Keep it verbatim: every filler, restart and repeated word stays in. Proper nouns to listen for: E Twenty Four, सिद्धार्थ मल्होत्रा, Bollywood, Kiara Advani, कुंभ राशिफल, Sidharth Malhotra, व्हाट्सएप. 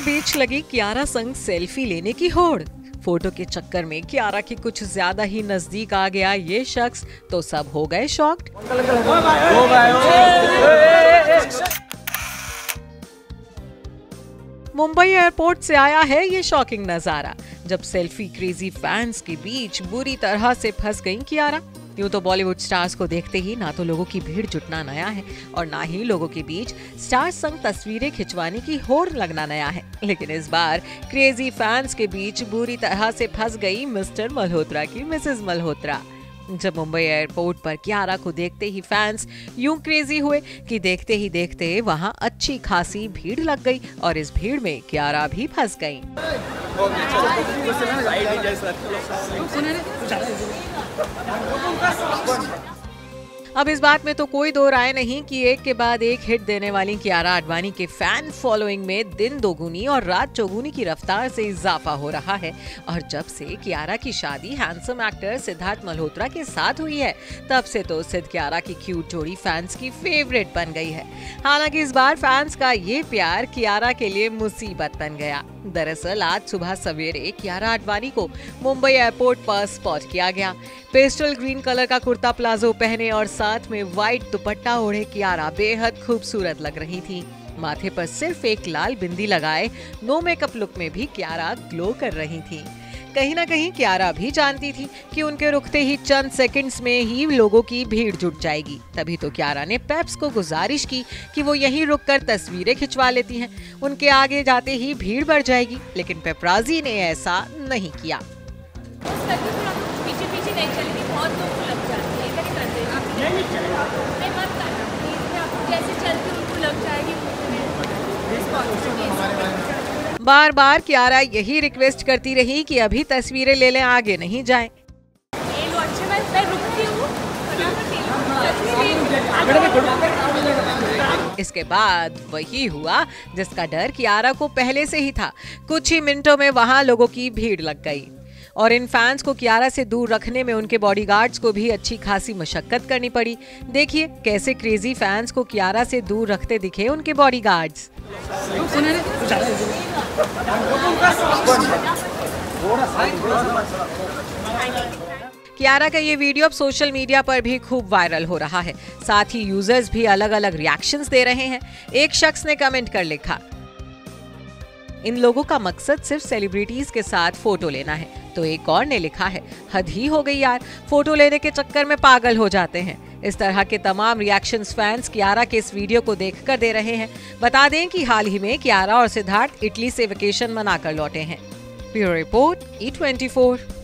के बीच लगी कियारा संग सेल्फी लेने की होड़। फोटो के चक्कर में कियारा के कुछ ज्यादा ही नजदीक आ गया ये शख्स, तो सब हो गए शॉक्ड। मुंबई एयरपोर्ट से आया है ये शॉकिंग नजारा, जब सेल्फी क्रेजी फैंस के बीच बुरी तरह से फंस गई कियारा। यूं तो बॉलीवुड स्टार्स को देखते ही ना तो लोगों की भीड़ जुटना नया है और ना ही लोगों के बीच स्टार्स संग तस्वीरें खिंचवाने की होड़ लगना नया है, लेकिन इस बार क्रेजी फैंस के बीच बुरी तरह से फंस गई मिस्टर मल्होत्रा की मिसेज मल्होत्रा। जब मुंबई एयरपोर्ट पर कियारा को देखते ही फैंस यूं क्रेजी हुए कि देखते ही देखते वहां अच्छी खासी भीड़ लग गई और इस भीड़ में कियारा भी फंस गई। अब इस बात में तो कोई दो राय नहीं कि एक के बाद एक हिट देने वाली कियारा आडवाणी के फैन फॉलोइंग में दिन दोगुनी और रात चौगुनी की रफ्तार से इजाफा हो रहा है। और जब से कियारा की शादी हैंडसम एक्टर सिद्धार्थ मल्होत्रा के साथ हुई है, तब से तो सिद्ध कियारा की क्यूट जोड़ी फैंस की फेवरेट बन गई है। हालांकि इस बार फैंस का ये प्यार कियारा के लिए मुसीबत बन गया। दरअसल आज सुबह सवेरे कियारा आडवाणी को मुंबई एयरपोर्ट पर स्पॉट किया गया। पेस्टल ग्रीन कलर का कुर्ता प्लाजो पहने और साथ में व्हाइट दुपट्टा ओढ़े कियारा बेहद खूबसूरत लग रही थी। माथे पर सिर्फ एक लाल बिंदी लगाए नो मेकअप लुक में भी कियारा ग्लो कर रही थी। कहीं ना कहीं कियारा भी जानती थी कि उनके रुकते ही चंद सेकंड्स में ही लोगों की भीड़ जुट जाएगी, तभी तो कियारा ने पेप्स को गुजारिश की कि वो यहीं रुककर तस्वीरें खिंचवा लेती हैं, उनके आगे जाते ही भीड़ बढ़ जाएगी, लेकिन पेपराजी ने ऐसा नहीं किया। पीछे पीछे नहीं चली थी, बहुत लोग लग जाते हैं, कैसे करते हैं आप? नहीं चलेगा, मैं मत करना प्लीज, आप कैसे चलते उनको लग जाएगी। बार बार कियारा यही रिक्वेस्ट करती रही कि अभी तस्वीरें ले लें, आगे नहीं जाएं। इसके बाद वही हुआ जिसका डर कियारा को पहले से ही था। कुछ ही मिनटों में वहां लोगों की भीड़ लग गई और इन फैंस को कियारा से दूर रखने में उनके बॉडीगार्ड्स को भी अच्छी खासी मशक्कत करनी पड़ी। देखिए कैसे क्रेजी फैंस को कियारा से दूर रखते दिखे उनके बॉडीगार्ड्स। कियारा का ये वीडियो अब सोशल मीडिया पर भी खूब वायरल हो रहा है, साथ ही यूजर्स भी अलग अलग रिएक्शंस दे रहे हैं। एक शख्स ने कमेंट कर लिखा, इन लोगों का मकसद सिर्फ सेलिब्रिटीज के साथ फोटो लेना है। तो एक और ने लिखा है, हद ही हो गई यार, फोटो लेने के चक्कर में पागल हो जाते हैं। इस तरह के तमाम रिएक्शंस फैंस कियारा के इस वीडियो को देखकर दे रहे हैं। बता दें कि हाल ही में कियारा और सिद्धार्थ इटली से वेकेशन मनाकर लौटे हैं। Bureau report E twenty four.